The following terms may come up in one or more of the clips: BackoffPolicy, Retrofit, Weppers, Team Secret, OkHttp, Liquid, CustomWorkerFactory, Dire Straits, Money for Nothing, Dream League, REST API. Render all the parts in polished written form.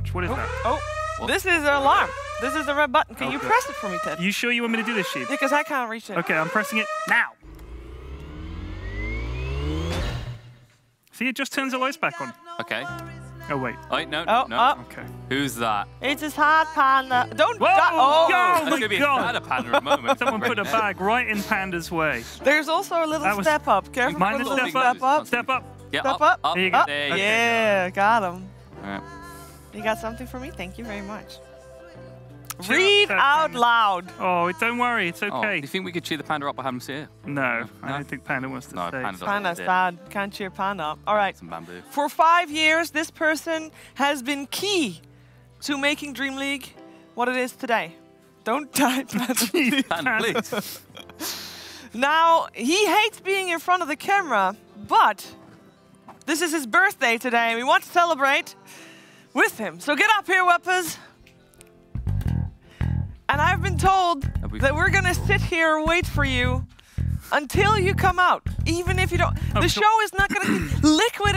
watch. What is that? Oh, well, this is an alarm. This is the red button. Can you press it for me, Ted? You sure you want me to do this, Sheep? Yeah, because I can't reach it. Okay, I'm pressing it now. See, it just turns the lights back on. Okay. Oh, wait. Oh, no, no. Okay. Who's that? It's his hard panda. Don't go. Oh, my God. A panda moment. Someone put a bag right in Panda's way. There's also a little step up. Careful with the little step up. Step up. Yeah, step up. Up. There you go. Yeah, got him. All right. You got something for me? Thank you very much. Read out loud. Oh, don't worry. It's okay. Do you think we could cheer the panda up by having him sit? No, I don't think Panda wants to stay. Panda's sad. Can't cheer Panda up. All right. Some bamboo. For 5 years, this person has been key to making Dream League what it is today. Don't die, Panda. Panda, please. Now, he hates being in front of the camera, but this is his birthday today, and we want to celebrate with him. So get up here, Weppers. And I've been told that we're going to sit here and wait for you until you come out, even if you don't. The show is not going to, Liquid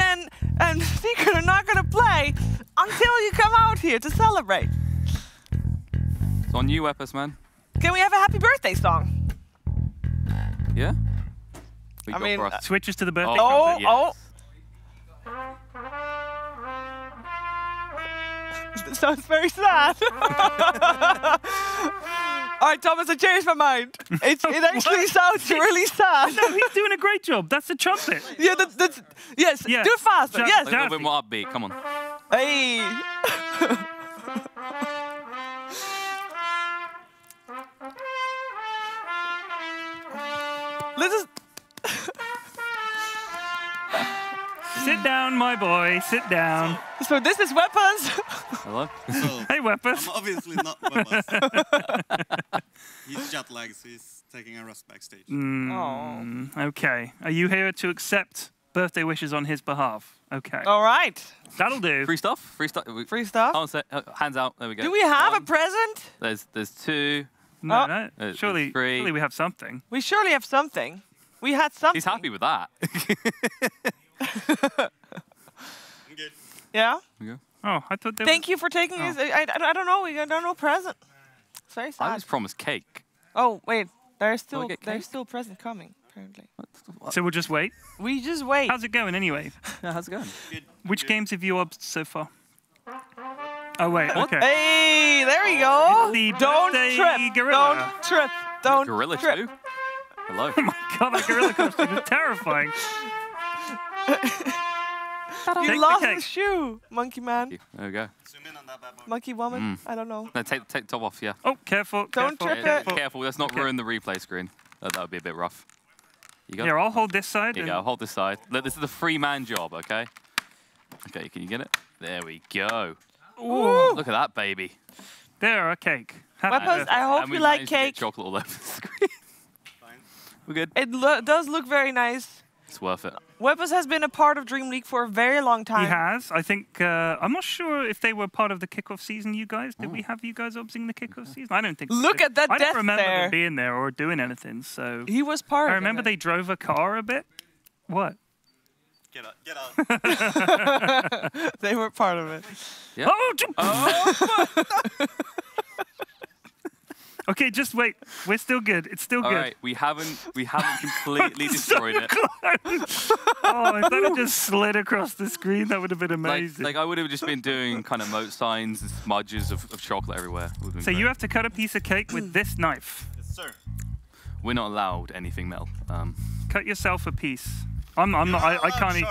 and Secret are not going to play until you come out here to celebrate. It's on you, Weppers, man. Can we have a happy birthday song? Yeah? I mean, switches to the birthday. Oh, That sounds very sad. All right, Thomas, I changed my mind. It actually sounds really sad. No, he's doing a great job. That's the trumpet. Yeah, that's... Yes, yeah. Do it faster. Yes. A little bit more upbeat. Come on. Hey. Let's just... Sit down, my boy. Sit down. So this is Weppers. Hello. So, hey, Weppers. I'm obviously not Weppers. He's jet lagged, so he's taking a rest backstage. Okay. Are you here to accept birthday wishes on his behalf? Okay. All right. That'll do. Free stuff. Free stuff. Free stuff. Hands out. There we go. Do we have a present? There's two. No, no. Surely we have something. We surely have something. We had something. He's happy with that. Yeah. Okay. Oh, I thought. Thank you for taking this. I don't know. I don't know present. Sorry, sad. I was promised cake. Oh wait, there's still present coming apparently. What? So we'll just wait. We just wait. How's it going anyway? Yeah, how's it going? Good. Which games have you obsed so far? Oh wait. What? Okay. Hey, there we go. Don't trip. Gorilla too. Hello. Oh my God, that gorilla costume is terrifying. You lost the shoe, monkey man. There we go. Zoom in on that bad boy. Monkey woman. I don't know. No, take the top off, yeah. Oh, careful. Don't trip it. Careful, let's not ruin the replay screen. That would be a bit rough. You got I'll hold this side. There you go, I'll hold this side. Look, this is the free man job, okay? Okay, can you get it? There we go. Ooh. Look at that, baby. There, a cake. Weppers, I hope you like cake. Chocolate all over the screen. Fine. We're good. It does look very nice. It's worth it. Weppers has been a part of Dream League for a very long time. He has. I think, I'm not sure if they were part of the kickoff season, you guys. Did we have you guys obsing the kickoff season? I don't think Look at that death there. I don't remember them being there or doing anything, so. He was part of it. I remember they drove a car a bit. What? Get up, get up. They were part of it. Yep. Oh! Okay, just wait. We're still good. It's still good. All right, we haven't completely destroyed it. Oh, if that had just slid across the screen, that would have been amazing. Like I would have just been doing kind of moat signs and smudges of chocolate everywhere. So you have to cut a piece of cake with this knife. Yes, sir. We're not allowed anything, Mel. Cut yourself a piece. I'm not. I can't eat.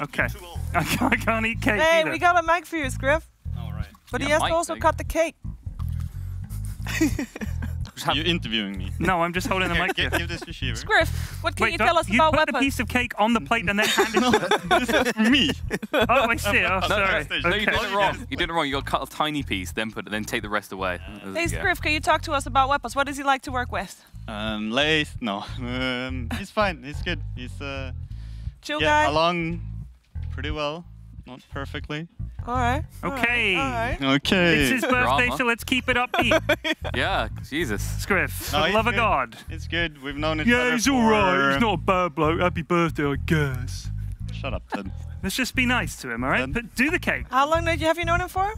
Okay. I can't eat cake. Hey, we got a mic for you, Griff. All right. But he has to also cut the cake. Are you interviewing me? No, I'm just holding the mic. Give this to Shiver. Scriff, what can you tell us about Weppers? You put a piece of cake on the plate and then hand it to me. Oh, I see. Oh, sorry. No, you did it wrong. You did it wrong. You got to cut a tiny piece, then put it, then take the rest away. Hey, Scriff, can you talk to us about Weppers? What does he like to work with? Late. No. He's fine. He's good. He's chill guy. Along pretty well. Not perfectly. All right. Okay. All right. Okay. It's his birthday, so let's keep it upbeat. Yeah. Jesus. Scriff. No, for the love of God. It's good. We've known each other. Yeah, he's all right. He's not a bad bloke. Happy birthday, I guess. Shut up, Ted. Let's just be nice to him, all right? But do the cake. How long have you known him for?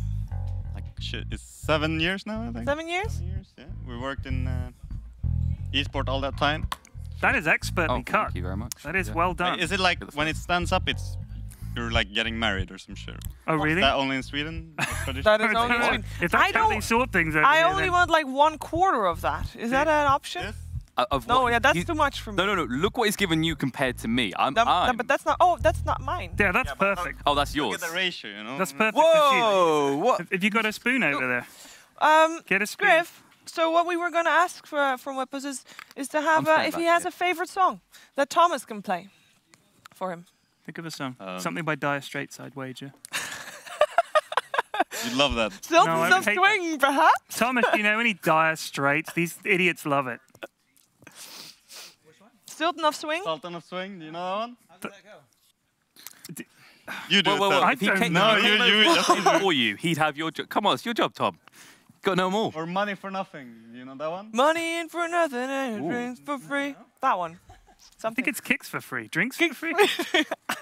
shit, it's 7 years now, I think. 7 years? 7 years, yeah. We worked in eSport all that time. That is expertly cut. Thank you very much. That is well done. Is it like when it stands up, it's you're like getting married or some shit? Oh, really? Is that only in Sweden? That is only in Sweden. If I don't sort things over I here, only then. Want like 1/4 of that. Is that an option? Yes. No, yeah, that's too much for me. No, no, no. Look what he's given you compared to me. I'm but that's not. Oh, that's not mine. Yeah, that's perfect. Oh, that's yours. Look at the ratio, you know. That's perfect. Whoa, what? Have you got a spoon over there? Get a spoon. Griff. So what we were going to ask from Whippos is to have if he has a favorite song that Thomas can play for him. Think of a song. Something by Dire Straits, I'd wager. You'd love that. Sultans of Swing, perhaps. Thomas, do you know any Dire Straits? These idiots love it. Sultan of Swing? Sultan of Swing, do you know that one? How did that go? You do it. No, you. Or you. He'd have your job. Come on, it's your job, Tom. Got no more. Or Money for Nothing. You know that one? Money in for nothing and your drinks for free. No. That one. Something. I think it's kicks for free. Drinks for free?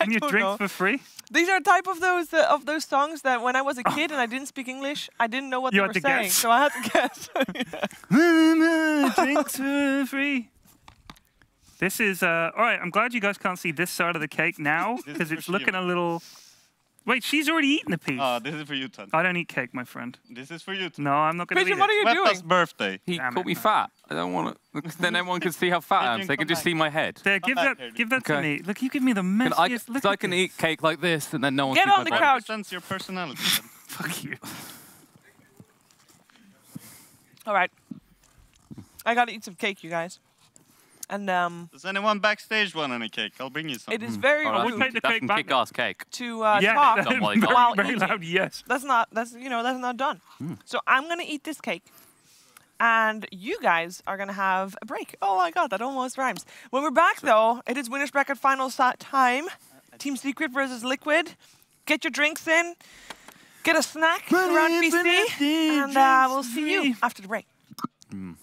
And your drinks for free? These are type of those songs that when I was a kid and I didn't speak English, I didn't know what they were saying. Guess. So I had to guess. Drinks for free. This is, all right, I'm glad you guys can't see this side of the cake now because it's looking a little... Wait, she's already eaten a piece. This is for you, Tom. I don't eat cake, my friend. This is for you, Tom. No, I'm not going to eat it. What are you doing? Weppa's birthday. He called me fat. I don't want it. Then everyone can see how fat I am. They can just see my head. There, give that to me. Look, you give me the messiest. Because I can eat cake like this and then no one sees my body. Get on the couch. Sense your personality. Fuck you. All right. I got to eat some cake, you guys. And, does anyone backstage want any cake? I'll bring you some. It is very rude. That's some kick-ass cake. To talk while very loud, yes. That's not done. Mm. So I'm gonna eat this cake, and you guys are gonna have a break. Oh my God, that almost rhymes. When we're back though, it is winners bracket final time. Team Secret versus Liquid. Get your drinks in. Get a snack around BC, and we'll see you after the break. Mm.